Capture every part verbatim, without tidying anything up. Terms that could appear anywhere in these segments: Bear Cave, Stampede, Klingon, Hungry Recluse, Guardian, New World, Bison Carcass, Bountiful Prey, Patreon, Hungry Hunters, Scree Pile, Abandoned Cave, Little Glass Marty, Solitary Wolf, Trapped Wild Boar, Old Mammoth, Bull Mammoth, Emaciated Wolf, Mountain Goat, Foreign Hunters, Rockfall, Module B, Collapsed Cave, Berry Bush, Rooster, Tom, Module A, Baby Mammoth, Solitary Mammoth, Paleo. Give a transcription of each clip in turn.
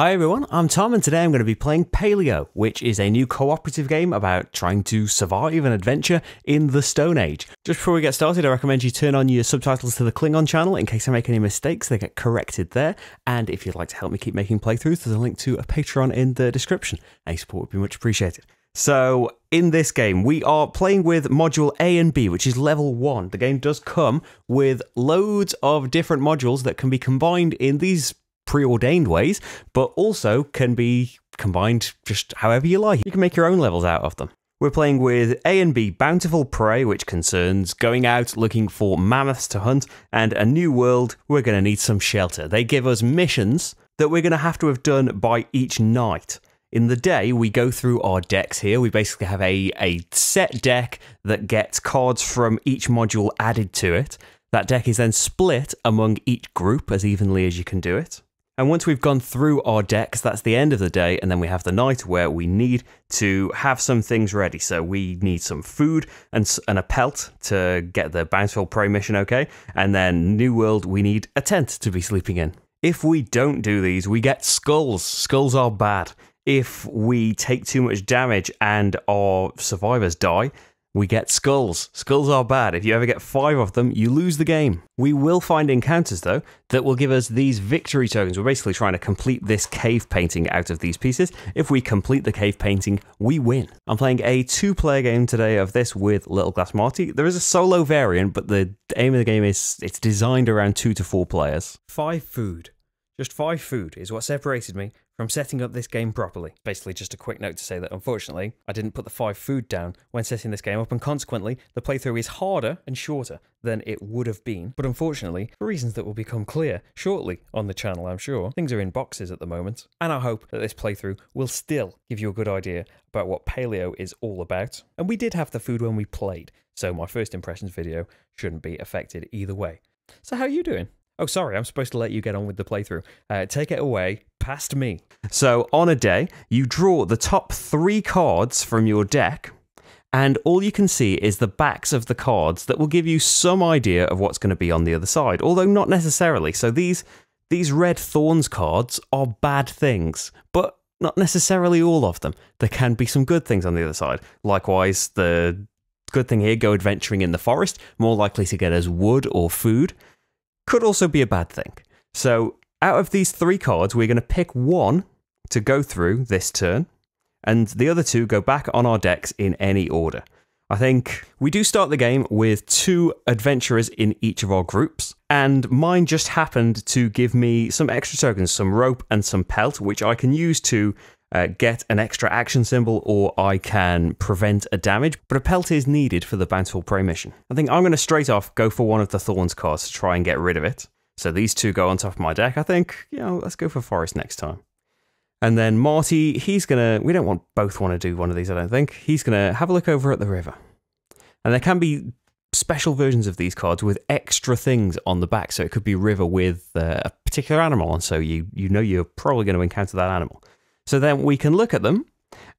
Hi everyone, I'm Tom and today I'm going to be playing Paleo, which is a new cooperative game about trying to survive an adventure in the Stone Age. Just before we get started, I recommend you turn on your subtitles to the Klingon channel in case I make any mistakes, they get corrected there. And if you'd like to help me keep making playthroughs, there's a link to a Patreon in the description. Any support would be much appreciated. So in this game, we are playing with Module A and B, which is level one. The game does come with loads of different modules that can be combined in these preordained ways, but also can be combined just however you like. You can make your own levels out of them. We're playing with A and B, Bountiful Prey, which concerns going out looking for mammoths to hunt, and A New World, we're going to need some shelter. They give us missions that we're going to have to have done by each night. In the day, we go through our decks here. We basically have a, a set deck that gets cards from each module added to it. That deck is then split among each group as evenly as you can do it. And once we've gone through our decks, that's the end of the day, and then we have the night where we need to have some things ready. So we need some food and, and a pelt to get the Bountiful Prey mission okay, and then New World, we need a tent to be sleeping in. If we don't do these, we get skulls. Skulls are bad. If we take too much damage and our survivors die, we get skulls. Skulls are bad. If you ever get five of them, you lose the game. We will find encounters, though, that will give us these victory tokens. We're basically trying to complete this cave painting out of these pieces. If we complete the cave painting, we win. I'm playing a two-player game today of this with Little Glass Marty. There is a solo variant, but the aim of the game is it's designed around two to four players. Five food. Just five food is what separated me from setting up this game properly. Basically just a quick note to say that unfortunately I didn't put the five food down when setting this game up, and consequently the playthrough is harder and shorter than it would have been, but unfortunately for reasons that will become clear shortly on the channel I'm sure, things are in boxes at the moment, and I hope that this playthrough will still give you a good idea about what Paleo is all about. And we did have the food when we played, so my first impressions video shouldn't be affected either way. So how are you doing? Oh, sorry, I'm supposed to let you get on with the playthrough. Uh, take it away, past me. So, on a day, you draw the top three cards from your deck, and all you can see is the backs of the cards that will give you some idea of what's going to be on the other side, although not necessarily. So these, these red thorns cards are bad things, but not necessarily all of them. There can be some good things on the other side. Likewise, the good thing here, go adventuring in the forest, more likely to get us wood or food. Could also be a bad thing. So out of these three cards, we're going to pick one to go through this turn, and the other two go back on our decks in any order. I think we do start the game with two adventurers in each of our groups, and mine just happened to give me some extra tokens, some rope and some pelt, which I can use to uh, get an extra action symbol, or I can prevent a damage, but a pelt is needed for the Bountiful Prey mission. I think I'm going to straight off go for one of the Thorns cards to try and get rid of it. So these two go on top of my deck. I think, you know, let's go for Forest next time. And then Marty, he's going to... We don't want both want to do one of these, I don't think. He's going to have a look over at the river. And there can be special versions of these cards with extra things on the back. So it could be river with uh, a particular animal. And so you, you know you're probably going to encounter that animal. So then we can look at them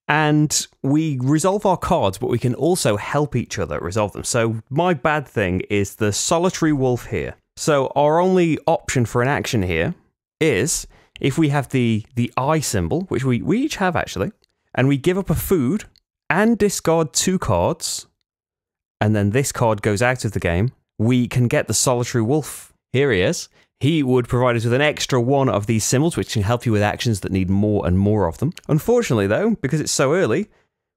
and we resolve our cards, but we can also help each other resolve them. So my bad thing is the Solitary Wolf here. So our only option for an action here is... if we have the, the I symbol, which we, we each have actually, and we give up a food and discard two cards, and then this card goes out of the game, we can get the Solitary Wolf. Here he is. He would provide us with an extra one of these symbols, which can help you with actions that need more and more of them. Unfortunately though, because it's so early,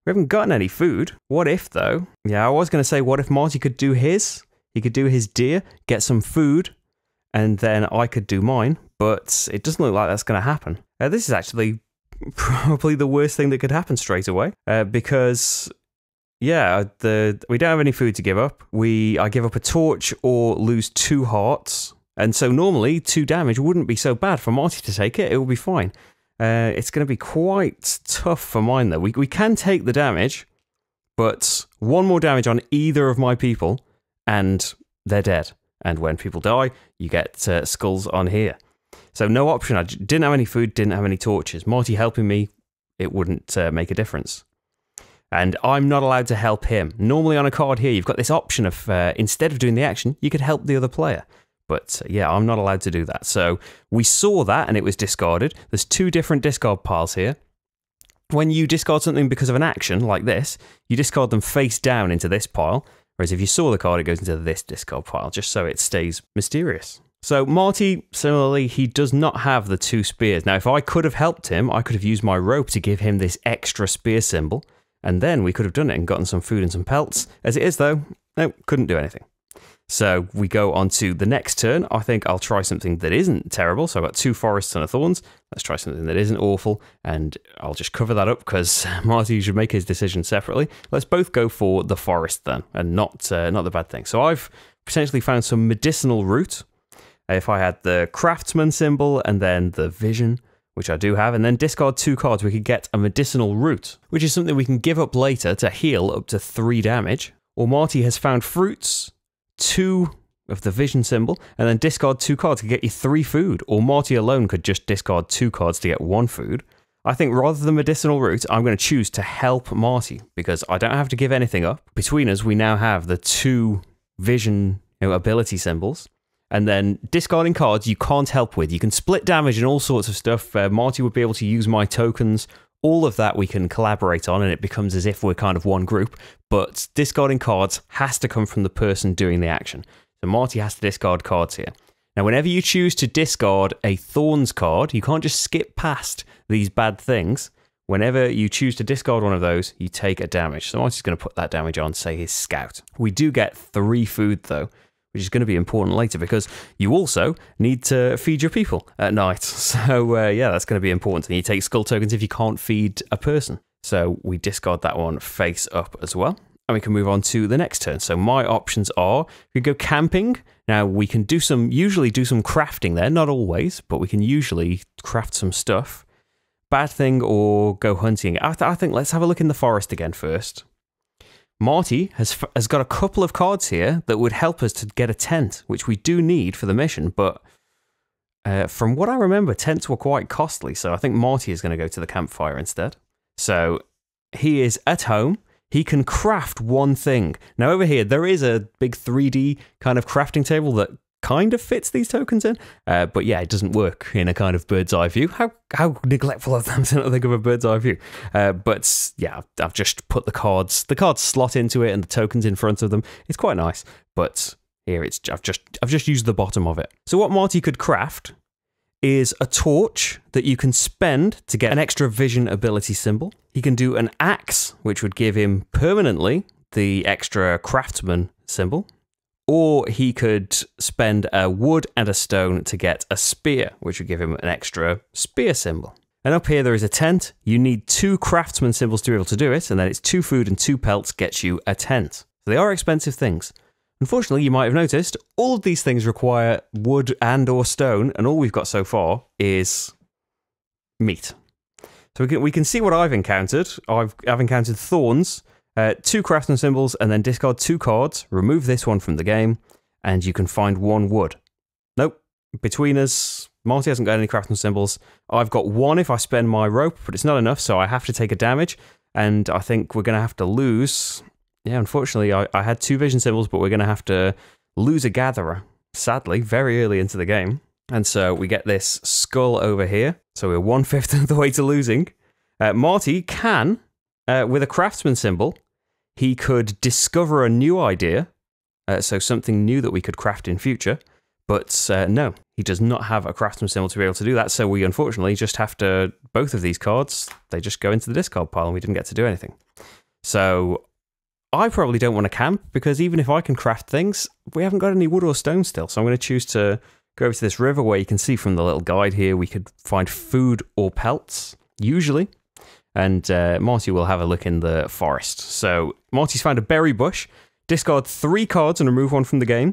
we haven't gotten any food. What if though? Yeah, I was going to say, what if Marty could do his? He could do his deer, get some food, and then I could do mine. But it doesn't look like that's going to happen. Uh, this is actually probably the worst thing that could happen straight away. Uh, because, yeah, the we don't have any food to give up. We I give up a torch or lose two hearts. And so normally, two damage wouldn't be so bad for Marty to take it. It would be fine. Uh, it's going to be quite tough for mine, though. We, we can take the damage, but one more damage on either of my people, and they're dead. And when people die, you get uh, skulls on here. So no option. I didn't have any food, didn't have any torches. Marty helping me, it wouldn't uh, make a difference. And I'm not allowed to help him. Normally on a card here, you've got this option of, uh, instead of doing the action, you could help the other player. But yeah, I'm not allowed to do that. So we saw that and it was discarded. There's two different discard piles here. When you discard something because of an action like this, you discard them face down into this pile. Whereas if you saw the card, it goes into this discard pile, just so it stays mysterious. So Marty, similarly, he does not have the two spears. Now, if I could have helped him, I could have used my rope to give him this extra spear symbol, and then we could have done it and gotten some food and some pelts. As it is, though, no, couldn't do anything. So we go on to the next turn. I think I'll try something that isn't terrible. So I've got two forests and a thorns. Let's try something that isn't awful, and I'll just cover that up because Marty should make his decision separately. Let's both go for the forest then, and not uh, not the bad thing. So I've potentially found some medicinal root. If I had the craftsman symbol and then the vision, which I do have, and then discard two cards, we could get a medicinal root, which is something we can give up later to heal up to three damage. Or Marty has found fruits, two of the vision symbol, and then discard two cards to get you three food. Or Marty alone could just discard two cards to get one food. I think rather than medicinal root, I'm going to choose to help Marty, because I don't have to give anything up. Between us, we now have the two vision, you know, ability symbols. And then discarding cards you can't help with. You can split damage and all sorts of stuff. Uh, Marty would be able to use my tokens. All of that we can collaborate on, and it becomes as if we're kind of one group. But discarding cards has to come from the person doing the action. So Marty has to discard cards here. Now, whenever you choose to discard a Thorns card, you can't just skip past these bad things. Whenever you choose to discard one of those, you take a damage. So Marty's going to put that damage on, say, his scout. We do get three food, though, which is going to be important later because you also need to feed your people at night. So uh, yeah, that's going to be important. And you take skull tokens if you can't feed a person. So we discard that one face up as well. And we can move on to the next turn. So my options are, we could go camping. Now we can do some, usually do some crafting there, not always, but we can usually craft some stuff. Bad thing, or go hunting. I, th I think let's have a look in the forest again first. Marty has, has got a couple of cards here that would help us to get a tent, which we do need for the mission, but uh, from what I remember, tents were quite costly, so I think Marty is going to go to the campfire instead. So he is at home. He can craft one thing. Now over here, there is a big three D kind of crafting table that kind of fits these tokens in, uh, but yeah, it doesn't work in a kind of bird's eye view. How how neglectful of them to not think of a bird's eye view. Uh, but yeah, I've, I've just put the cards, the cards slot into it and the tokens in front of them. It's quite nice, but here it's I've just I've just used the bottom of it. So what Marty could craft is a torch that you can spend to get an extra vision ability symbol. He can do an axe, which would give him permanently the extra craftsman symbol. Or he could spend a wood and a stone to get a spear, which would give him an extra spear symbol. And up here there is a tent. You need two craftsman symbols to be able to do it, and then it's two food and two pelts gets you a tent. So they are expensive things. Unfortunately, you might have noticed, all of these things require wood and or stone, and all we've got so far is meat. So we can, we can see what I've encountered. I've, I've encountered thorns. Uh, two craftsman symbols, and then discard two cards, remove this one from the game, and you can find one wood. Nope. Between us, Marty hasn't got any craftsman symbols. I've got one if I spend my rope, but it's not enough, so I have to take a damage, and I think we're going to have to lose... Yeah, unfortunately, I, I had two vision symbols, but we're going to have to lose a gatherer, sadly, very early into the game. And so we get this skull over here, so we're one-fifth of the way to losing. Uh, Marty can... Uh, with a craftsman symbol, he could discover a new idea, uh, so something new that we could craft in future, but uh, no, he does not have a craftsman symbol to be able to do that, so we unfortunately just have to, both of these cards, they just go into the discard pile and we didn't get to do anything. So, I probably don't want to camp, because even if I can craft things, we haven't got any wood or stone still, so I'm going to choose to go over to this river where you can see from the little guide here, we could find food or pelts, usually. And uh, Marty will have a look in the forest. So Marty's found a berry bush. Discard three cards and remove one from the game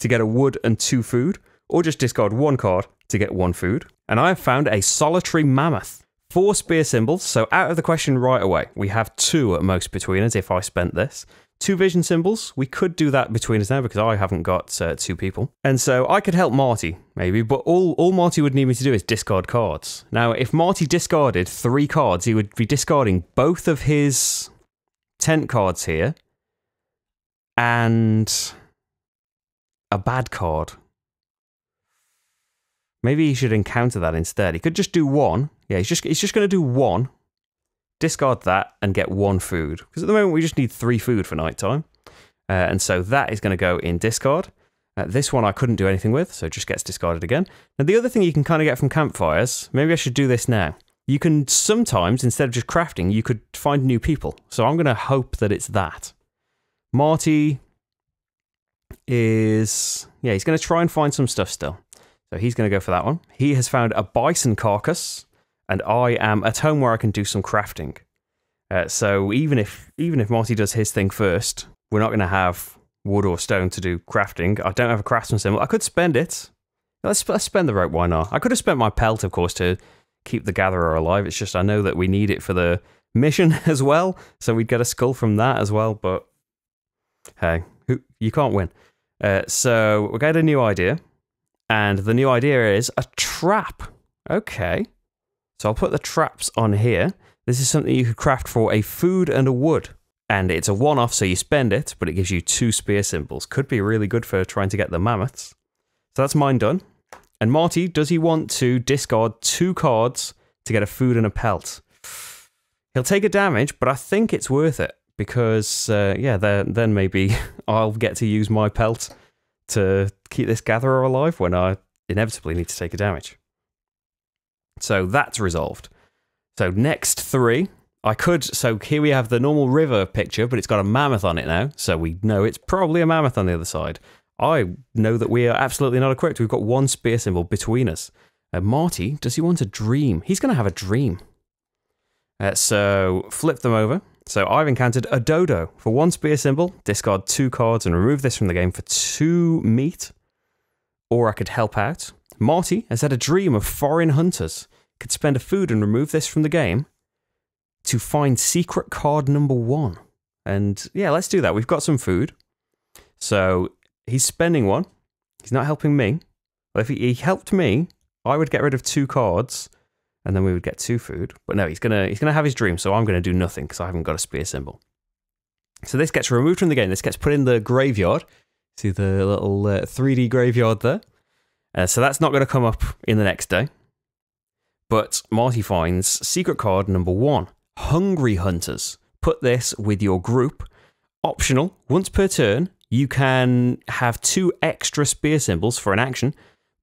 to get a wood and two food. Or just discard one card to get one food. And I have found a solitary mammoth. Four spear symbols, so out of the question right away. We have two at most between us if I spent this. Two vision symbols. We could do that between us now because I haven't got uh, two people. And so I could help Marty, maybe, but all, all Marty would need me to do is discard cards. Now, if Marty discarded three cards, he would be discarding both of his tent cards here and a bad card. Maybe he should encounter that instead. He could just do one. Yeah, he's just he's just going to do one. Discard that and get one food. Because at the moment we just need three food for nighttime. Uh, and so that is going to go in discard. Uh, this one I couldn't do anything with, so it just gets discarded again. Now the other thing you can kind of get from campfires, maybe I should do this now. You can sometimes, instead of just crafting, you could find new people. So I'm going to hope that it's that. Marty is... yeah, he's going to try and find some stuff still. So he's going to go for that one. He has found a bison carcass, and I am at home where I can do some crafting. Uh, so even if even if Marty does his thing first, we're not going to have wood or stone to do crafting. I don't have a craftsman symbol. I could spend it. Let's, let's spend the rope, why not? I could have spent my pelt, of course, to keep the gatherer alive. It's just I know that we need it for the mission as well, so we'd get a skull from that as well, but hey, who, you can't win. Uh, so we got a new idea, and the new idea is a trap. Okay. So I'll put the traps on here. This is something you could craft for a food and a wood. And it's a one-off, so you spend it, but it gives you two spear symbols. Could be really good for trying to get the mammoths. So that's mine done. And Marty, does he want to discard two cards to get a food and a pelt? He'll take a damage, but I think it's worth it. Because, uh, yeah, then, then maybe I'll get to use my pelt to keep this gatherer alive when I inevitably need to take a damage. So that's resolved. So next three, I could, so here we have the normal river picture, but it's got a mammoth on it now, so we know it's probably a mammoth on the other side. I know that we are absolutely not equipped. We've got one spear symbol between us. Uh, Marty, does he want a dream? He's going to have a dream. Uh, so flip them over. So I've encountered a dodo. For one spear symbol, discard two cards and remove this from the game for two meat. Or I could help out. Marty has had a dream of foreign hunters. Could spend a food and remove this from the game to find secret card number one. And yeah, let's do that. We've got some food. So he's spending one. He's not helping me. Well, if he helped me, I would get rid of two cards and then we would get two food. But no, he's gonna he's gonna have his dream, so I'm gonna do nothing because I haven't got a spear symbol. So this gets removed from the game. This gets put in the graveyard. See the little uh, three D graveyard there. Uh, so that's not going to come up in the next day. But Marty finds secret card number one, Hungry Hunters. Put this with your group. Optional, once per turn, you can have two extra spear symbols for an action,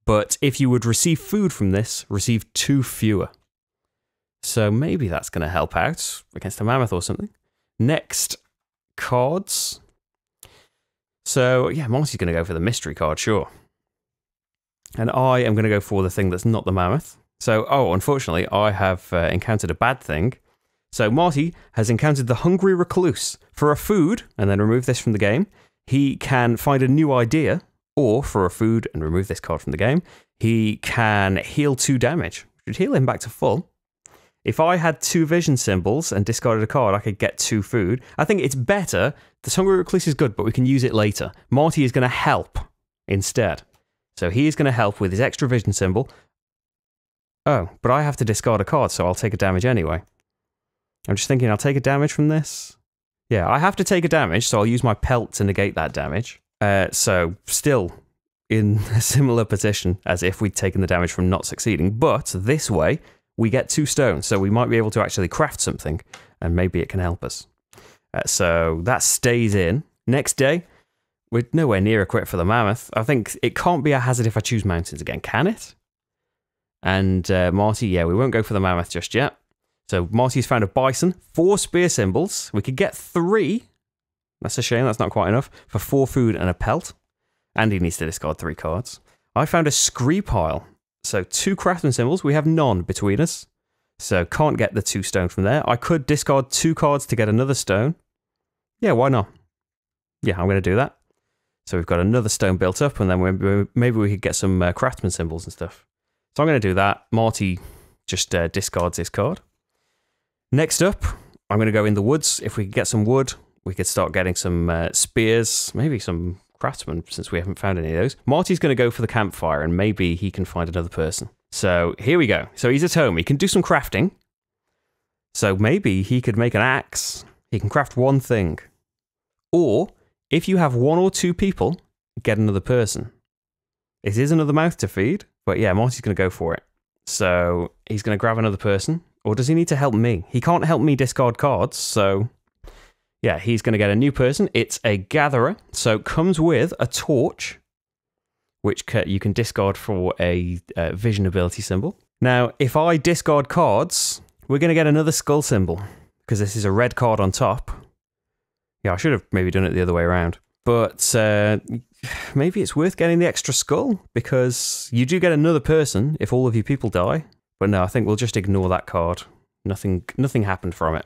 but if you would receive food from this, receive two fewer. So maybe that's going to help out against a mammoth or something. Next, cards. So yeah, Marty's going to go for the mystery card, sure. And I am going to go for the thing that's not the mammoth. So, oh, unfortunately, I have uh, encountered a bad thing. So Marty has encountered the Hungry Recluse. For a food, and then remove this from the game, he can find a new idea, or for a food and remove this card from the game, he can heal two damage, which would heal him back to full. If I had two vision symbols and discarded a card, I could get two food. I think it's better. The Hungry Recluse is good, but we can use it later. Marty is going to help instead. So he is going to help with his extra vision symbol. Oh, but I have to discard a card, so I'll take a damage anyway. I'm just thinking I'll take a damage from this. Yeah, I have to take a damage, so I'll use my pelt to negate that damage. Uh, so still in a similar position as if we'd taken the damage from not succeeding. But this way, we get two stones, so we might be able to actually craft something, and maybe it can help us. Uh, so that stays in. Next day, we're nowhere near equipped for the mammoth. I think it can't be a hazard if I choose mountains again, can it? And uh, Marty, yeah, we won't go for the mammoth just yet. So Marty's found a bison, four spear symbols. We could get three. That's a shame, that's not quite enough. For four food and a pelt. And he needs to discard three cards. I found a scree pile. So two craftsman symbols, we have none between us. So can't get the two stone from there. I could discard two cards to get another stone. Yeah, why not? Yeah, I'm going to do that. So we've got another stone built up, and then we, maybe we could get some uh, craftsman symbols and stuff. So I'm going to do that. Marty just uh, discards his card. Next up, I'm going to go in the woods. If we could get some wood, we could start getting some uh, spears, maybe some craftsmen, since we haven't found any of those. Marty's going to go for the campfire, and maybe he can find another person. So here we go. So he's at home. He can do some crafting. So maybe he could make an axe. He can craft one thing. Or... if you have one or two people, get another person. It is another mouth to feed, But yeah, Marty's going to go for it. So he's going to grab another person. Or does he need to help me? He can't help me discard cards, so... Yeah, he's going to get a new person. It's a gatherer, so it comes with a torch, which you can discard for a uh, vision ability symbol. Now, if I discard cards, we're going to get another skull symbol, because this is a red card on top. Yeah, I should have maybe done it the other way around. But uh, maybe it's worth getting the extra skull, because you do get another person if all of your people die. But no, I think we'll just ignore that card. Nothing, nothing happened from it.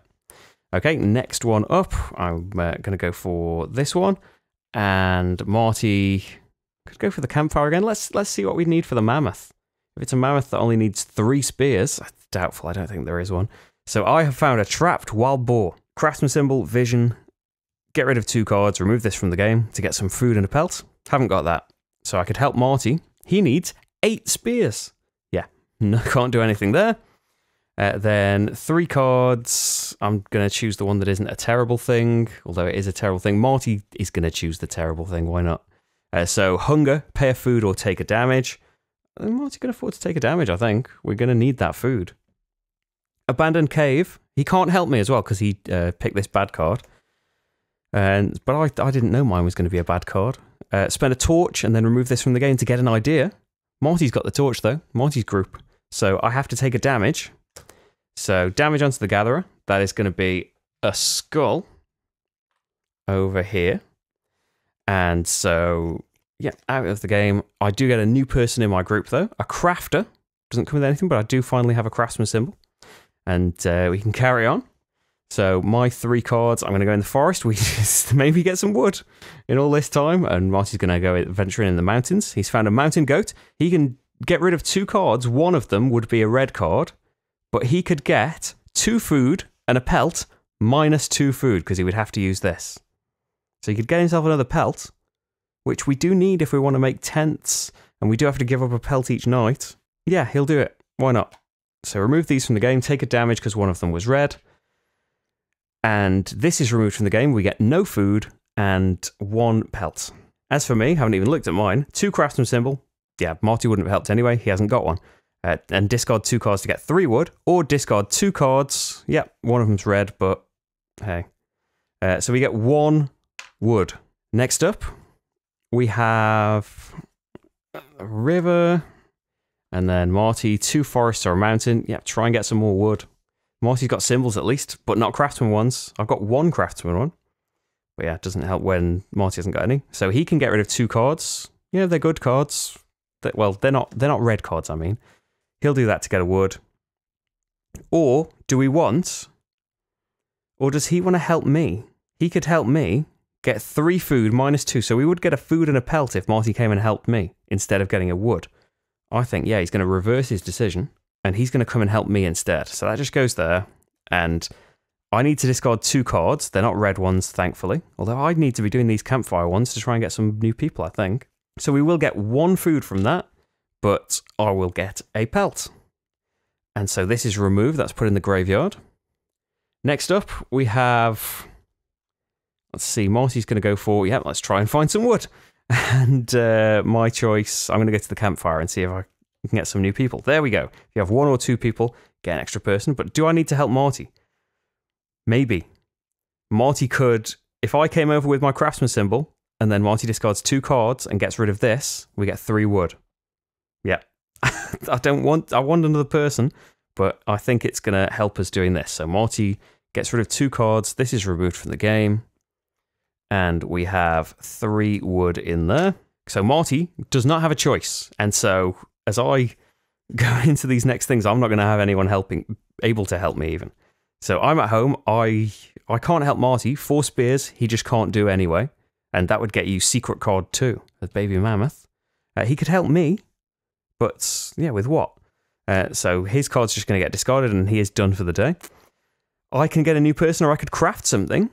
Okay, next one up, I'm uh, going to go for this one, and Marty could go for the campfire again. Let's let's see what we need for the mammoth. If it's a mammoth that only needs three spears, it's doubtful, I don't think there is one. So I have found a Trapped Wild Boar. Craftsman symbol, vision, get rid of two cards, remove this from the game to get some food and a pelt. Haven't got that, so I could help Marty. He needs eight spears. Yeah, no, can't do anything there. Uh, then three cards, I'm going to choose the one that isn't a terrible thing, although it is a terrible thing. Marty is going to choose the terrible thing, why not? Uh, so hunger, pay a food or take a damage. And Marty can afford to take a damage, I think. We're going to need that food. Abandoned Cave, he can't help me as well because he uh, picked this bad card. And, but I, I didn't know mine was going to be a bad card. Uh, spend a torch and then remove this from the game to get an idea. Marty's got the torch though, Marty's group. So I have to take a damage. So damage onto the gatherer, that is going to be a skull over here. And so, yeah, out of the game. I do get a new person in my group though, a crafter. Doesn't come with anything, but I do finally have a craftsman symbol. And uh, we can carry on. So my three cards, I'm going to go in the forest. We just maybe get some wood in all this time. And Marty's going to go adventuring in the mountains. He's found a mountain goat. He can get rid of two cards. One of them would be a red card. But he could get two food and a pelt, minus two food, because he would have to use this. So he could get himself another pelt, which we do need if we want to make tents, and we do have to give up a pelt each night. Yeah, he'll do it. Why not? So remove these from the game, take a damage because one of them was red. And this is removed from the game, we get no food and one pelt. As for me, haven't even looked at mine, two craftsman symbol. Yeah, Marty wouldn't have helped anyway, he hasn't got one. Uh, and discard two cards to get three wood, or discard two cards. Yep, one of them's red, but hey. Uh, so we get one wood. Next up, we have a river, and then Marty, two forests or a mountain. Yep, try and get some more wood. Marty's got symbols at least, but not craftsman ones. I've got one craftsman one. But yeah, it doesn't help when Marty hasn't got any. So he can get rid of two cards. You know, they're good cards. They're, well, they're not, they're not red cards, I mean. He'll do that to get a wood. Or, do we want... Or does he want to help me? He could help me get three food minus two, so we would get a food and a pelt if Marty came and helped me, instead of getting a wood. I think, yeah, he's going to reverse his decision, and he's going to come and help me instead. So that just goes there, and I need to discard two cards. They're not red ones, thankfully. Although I need to be doing these campfire ones to try and get some new people, I think. So we will get one food from that. But I will get a pelt. And so this is removed, that's put in the graveyard. Next up, we have... Let's see, Marty's going to go for... Yeah, let's try and find some wood. And uh, my choice, I'm going to go to the campfire and see if I can get some new people. There we go. If you have one or two people, get an extra person. But do I need to help Marty? Maybe. Marty could... If I came over with my craftsman symbol, and then Marty discards two cards and gets rid of this, we get three wood. Yeah, I don't want, I want another person, but I think it's going to help us doing this. So Marty gets rid of two cards. This is removed from the game. And we have three wood in there. So Marty does not have a choice. And so as I go into these next things, I'm not going to have anyone helping, able to help me even. So I'm at home. I, I can't help Marty. Four spears, he just can't do anyway. And that would get you secret card two, the baby mammoth. Uh, he could help me. But, yeah, with what? Uh, so his card's just going to get discarded and he is done for the day. I can get a new person or I could craft something.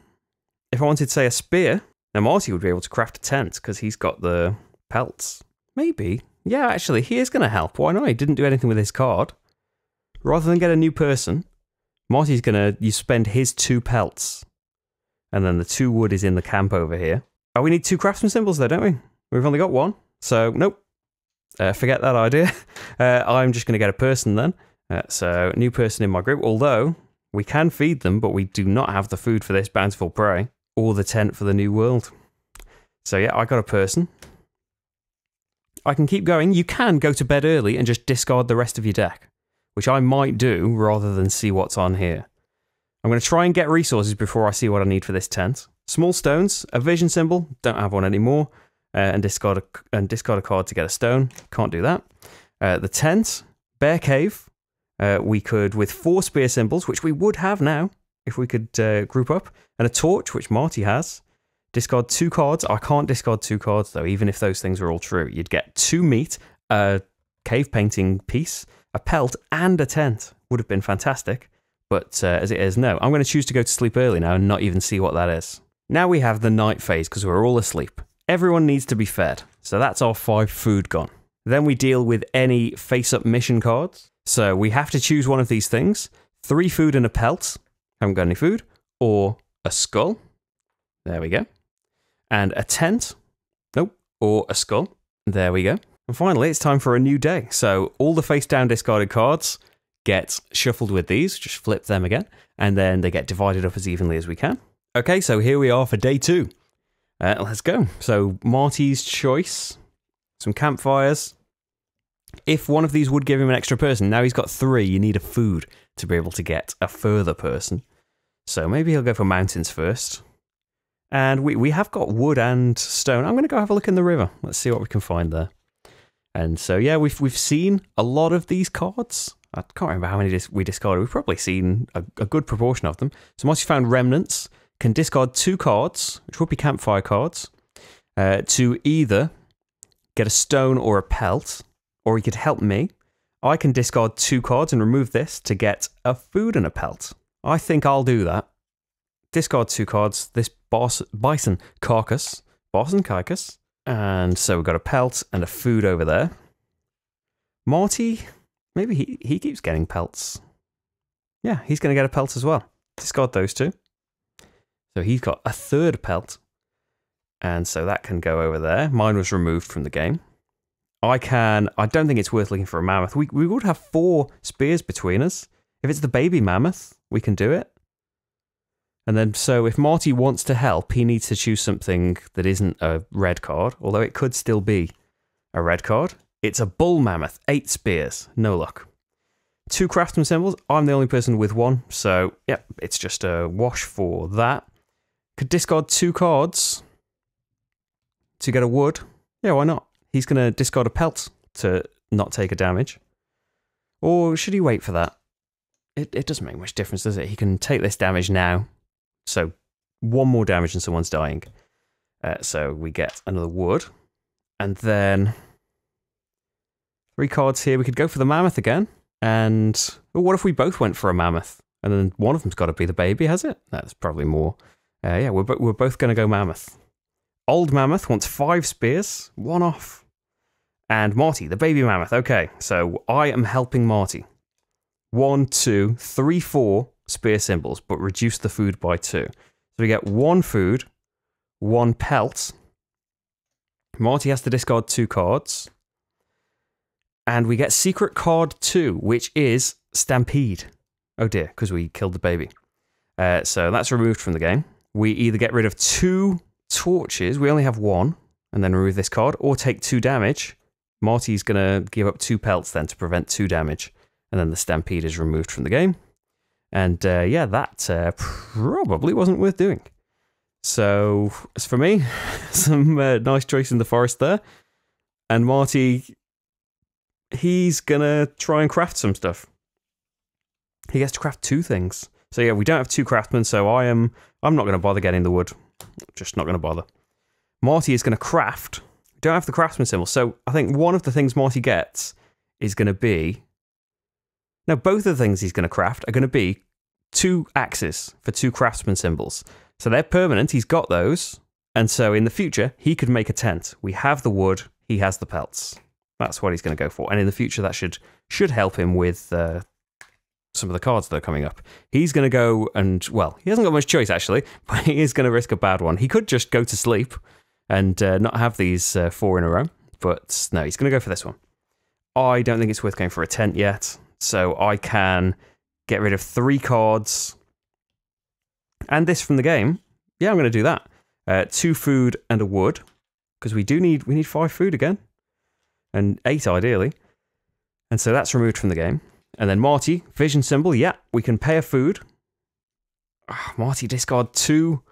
If I wanted, say, a spear, now Marty would be able to craft a tent because he's got the pelts. Maybe. Yeah, actually, he is going to help. Why not? He didn't do anything with his card. Rather than get a new person, Marty's going to you spend his two pelts. And then the two wood is in the camp over here. Oh, we need two craftsman symbols though, don't we? We've only got one. So, nope. Uh, forget that idea. Uh, I'm just going to get a person then. Uh, so, new person in my group. Although, we can feed them, but we do not have the food for this Bountiful Prey or the tent for the New World. So, yeah, I got a person. I can keep going. You can go to bed early and just discard the rest of your deck, which I might do rather than see what's on here. I'm going to try and get resources before I see what I need for this tent. Small stones, a vision symbol, don't have one anymore, uh, and, discard a, and discard a card to get a stone. Can't do that. Uh, the tent, Bear Cave. Uh, we could, with four spear symbols, which we would have now, if we could uh, group up, and a torch, which Marty has. Discard two cards. I can't discard two cards, though, even if those things are all true. You'd get two meat, a cave painting piece, a pelt, and a tent. Would have been fantastic. But uh, as it is, no. I'm going to choose to go to sleep early now and not even see what that is. Now we have the night phase because we're all asleep. Everyone needs to be fed. So that's our five food gone. Then we deal with any face-up mission cards. So we have to choose one of these things. Three food and a pelt. Haven't got any food. Or a skull. There we go. And a tent. Nope. Or a skull. There we go. And finally, it's time for a new day. So all the face-down discarded cards get shuffled with these, just flip them again, and then they get divided up as evenly as we can. Okay, so here we are for day two. Uh, let's go. So Marty's choice, some campfires. If one of these would give him an extra person, now he's got three, you need a food to be able to get a further person. So maybe he'll go for mountains first. And we, we have got wood and stone. I'm going to go have a look in the river. Let's see what we can find there. And so, yeah, we've, we've seen a lot of these cards. I can't remember how many dis we discarded. We've probably seen a, a good proportion of them. So Marty found remnants, can discard two cards, which would be campfire cards, uh, to either get a stone or a pelt, or he could help me. I can discard two cards and remove this to get a food and a pelt. I think I'll do that. Discard two cards, this boss, Bison Carcass, Bison Carcass, and so we've got a pelt and a food over there. Marty... Maybe he, he keeps getting pelts. Yeah, he's going to get a pelt as well. Discard those two. So he's got a third pelt. And so that can go over there. Mine was removed from the game. I can... I don't think it's worth looking for a mammoth. We, we would have four spears between us. If it's the baby mammoth, we can do it. And then, so if Marty wants to help, he needs to choose something that isn't a red card. Although it could still be a red card. It's a bull mammoth, eight spears, no luck. Two craftsman symbols, I'm the only person with one, so yep, it's just a wash for that. Could discard two cards to get a wood. Yeah, why not? He's going to discard a pelt to not take a damage. Or should he wait for that? It, it doesn't make much difference, does it? He can take this damage now, so one more damage and someone's dying. Uh, so we get another wood, and then... Three cards here. We could go for the mammoth again. And well, what if we both went for a mammoth? And then one of them's got to be the baby, has it? That's probably more. Uh, yeah, we're, bo we're both going to go mammoth. Old mammoth wants five spears. One off. And Marty, the baby mammoth. Okay, so I am helping Marty. One, two, three, four spear symbols, but reduce the food by two. So we get one food, one pelt. Marty has to discard two cards. And we get secret card two, which is Stampede. Oh dear, because we killed the baby. Uh, so that's removed from the game. We either get rid of two torches, we only have one, and then remove this card, or take two damage. Marty's going to give up two pelts then to prevent two damage. And then the Stampede is removed from the game. And uh, yeah, that uh, probably wasn't worth doing. So, as for me, some uh, nice choice in the forest there. And Marty... He's gonna try and craft some stuff. He gets to craft two things. So yeah, we don't have two craftsmen, so I am... I'm not gonna bother getting the wood. Just not gonna bother. Marty is gonna craft. We don't have the craftsman symbol, so I think one of the things Marty gets is gonna be... Now, both of the things he's gonna craft are gonna be two axes for two craftsman symbols. So they're permanent, he's got those. And so in the future, he could make a tent. We have the wood, he has the pelts. That's what he's going to go for. And in the future, that should should help him with uh, some of the cards that are coming up. He's going to go and, well, he hasn't got much choice, actually, but he is going to risk a bad one. He could just go to sleep and uh, not have these uh, four in a row. But no, he's going to go for this one. I don't think it's worth going for a tent yet, so I can get rid of three cards and this from the game. Yeah, I'm going to do that. Uh, two food and a wood, because we do need we need five food again, and eight ideally. And so that's removed from the game. And then Marty, vision symbol. Yeah, we can pay a food. Oh, Marty discard two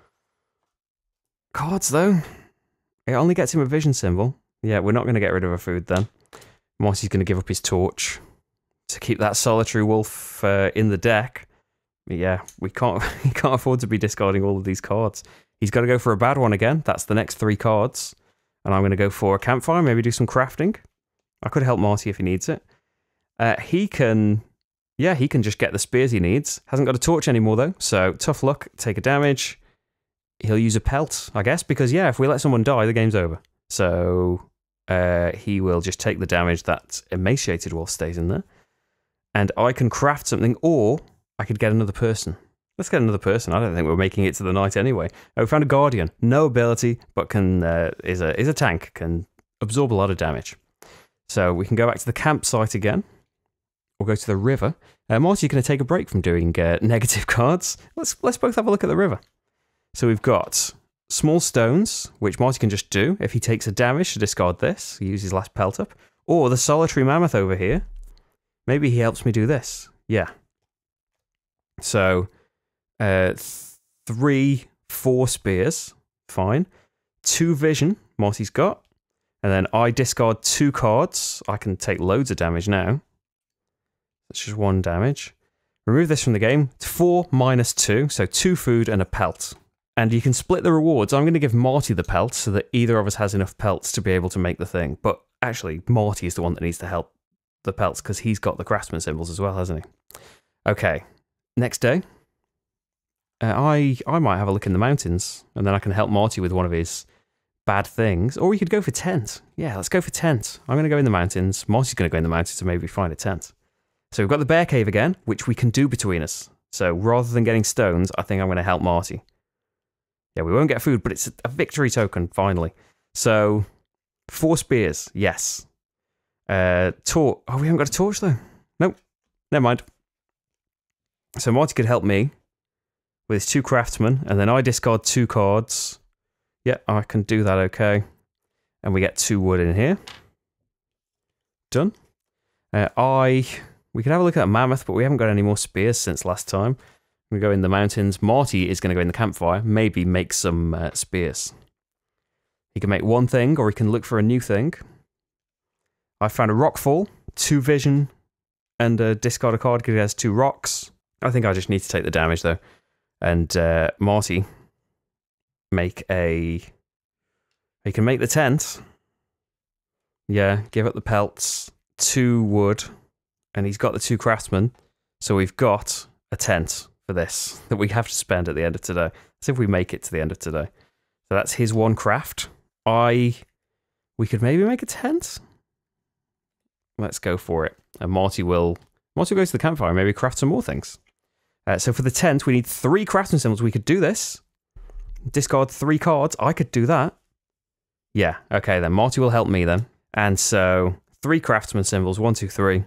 cards though. It only gets him a vision symbol. Yeah, we're not going to get rid of a food then. Marty's going to give up his torch to keep that solitary wolf uh, in the deck. But yeah, we can't we can't afford to be discarding all of these cards. He's got to go for a bad one again. That's the next three cards. And I'm going to go for a campfire, maybe do some crafting. I could help Marty if he needs it. Uh, he can... Yeah, he can just get the spears he needs. Hasn't got a torch anymore, though, so tough luck. Take a damage. He'll use a pelt, I guess, because, yeah, if we let someone die, the game's over. So uh, he will just take the damage that Emaciated Wolf stays in there. And I can craft something, or I could get another person. Let's get another person. I don't think we're making it to the night anyway. Oh, we found a Guardian. No ability, but can uh, is a is a tank. Can absorb a lot of damage. So we can go back to the campsite again. We'll go to the river. Uh, Marty, you're going to take a break from doing uh, negative cards. Let's let's both have a look at the river. So we've got small stones, which Marty can just do if he takes a damage to discard this. He uses his last pelt up, or the solitary mammoth over here. Maybe he helps me do this. Yeah. So. Uh, three, four spears, fine. Two vision, Marty's got. And then I discard two cards. I can take loads of damage now. That's just one damage. Remove this from the game. It's four minus two, so two food and a pelt. And you can split the rewards. I'm going to give Marty the pelt so that either of us has enough pelts to be able to make the thing. But actually, Marty is the one that needs to help the pelts because he's got the craftsman symbols as well, hasn't he? Okay, next day. Uh, I, I might have a look in the mountains, and then I can help Marty with one of his bad things. Or we could go for tent. Yeah, let's go for tent. I'm going to go in the mountains. Marty's going to go in the mountains to maybe find a tent. So we've got the bear cave again, which we can do between us. So rather than getting stones, I think I'm going to help Marty. Yeah, we won't get food, but it's a victory token, finally. So, four spears, yes. Uh, torch. Oh, we haven't got a torch, though. Nope. Never mind. So Marty could help me. With two craftsmen, and then I discard two cards. Yeah, I can do that, okay. And we get two wood in here. Done. Uh, I... We can have a look at a mammoth, but we haven't got any more spears since last time. We go in the mountains. Marty is going to go in the campfire, maybe make some uh, spears. He can make one thing, or he can look for a new thing. I found a rockfall, two vision, and a discard a card because he has two rocks. I think I just need to take the damage, though. And uh, Marty, make a... He can make the tent. Yeah, give up the pelts, two wood, and he's got the two craftsmen. So we've got a tent for this that we have to spend at the end of today. Let's see if we make it to the end of today. So that's his one craft. I... We could maybe make a tent? Let's go for it. And Marty will... Marty will go to the campfire and maybe craft some more things. Uh, so for the tent, we need three craftsman symbols. We could do this. Discard three cards. I could do that. Yeah, okay then. Marty will help me then. And so, three craftsman symbols. One, two, three.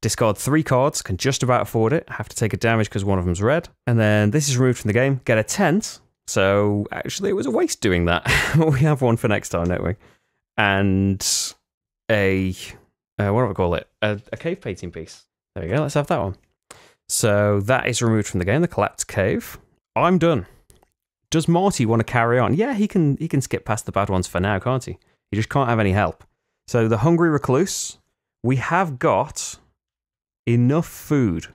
Discard three cards. Can just about afford it. Have to take a damage because one of them's red. And then this is removed from the game. Get a tent. So, actually, it was a waste doing that. We have one for next time, don't we? And a... Uh, what do I call it? A, a cave painting piece. There we go. Let's have that one. So that is removed from the game, the collapsed cave. I'm done. Does Marty want to carry on? Yeah, he can he can skip past the bad ones for now, can't he? He just can't have any help. So the Hungry Recluse, we have got enough food.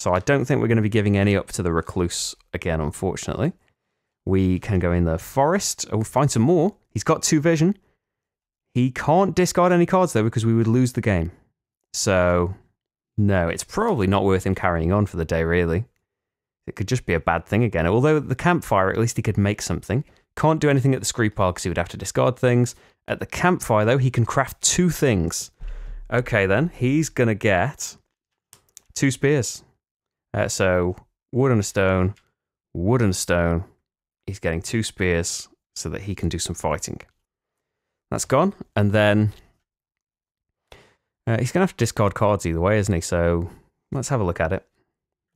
So I don't think we're going to be giving any up to the Recluse again, unfortunately. We can go in the forest. Oh, we'll find some more. He's got two vision. He can't discard any cards, though, because we would lose the game. So... No, it's probably not worth him carrying on for the day, really. It could just be a bad thing again. Although at the campfire, at least he could make something. Can't do anything at the scree pile because he would have to discard things. At the campfire, though, he can craft two things. Okay, then. He's going to get two spears. Uh, so, wood and a stone, wood and a stone. He's getting two spears so that he can do some fighting. That's gone. And then... Uh, he's going to have to discard cards either way, isn't he? So let's have a look at it.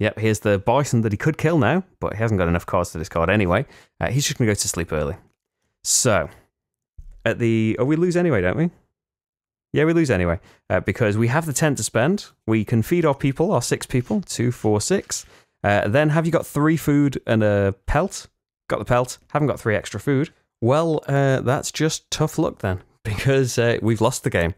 Yep, here's the bison that he could kill now, but he hasn't got enough cards to discard anyway. Uh, he's just going to go to sleep early. So, at the... Oh, we lose anyway, don't we? Yeah, we lose anyway, uh, because we have the tent to spend. We can feed our people, our six people, two, four, six. Uh, then have you got three food and a pelt? Got the pelt, haven't got three extra food. Well, uh, that's just tough luck then, because uh, we've lost the game.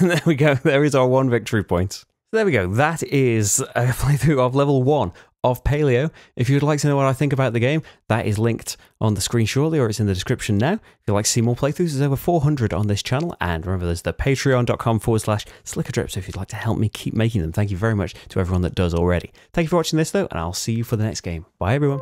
There we go, there is our one victory point. There we go, that is a playthrough of level one of Paleo. If you'd like to know what I think about the game, that is linked on the screen shortly, or it's in the description now. If you'd like to see more playthroughs, there's over four hundred on this channel, and remember there's the patreon.com forward slash slickerdrips if you'd like to help me keep making them. Thank you very much to everyone that does already. Thank you for watching this though, and I'll see you for the next game. Bye everyone.